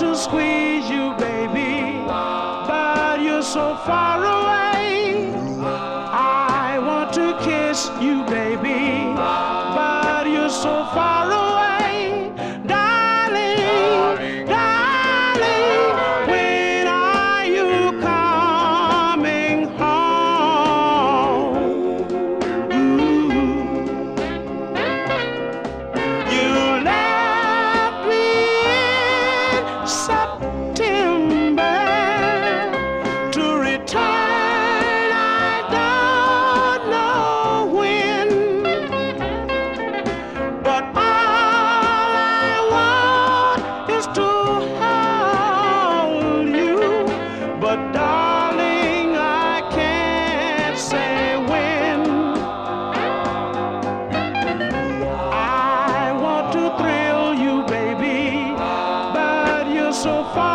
want to squeeze you, baby, but you're so far away. I want to kiss you, baby, but you're so far away. So far.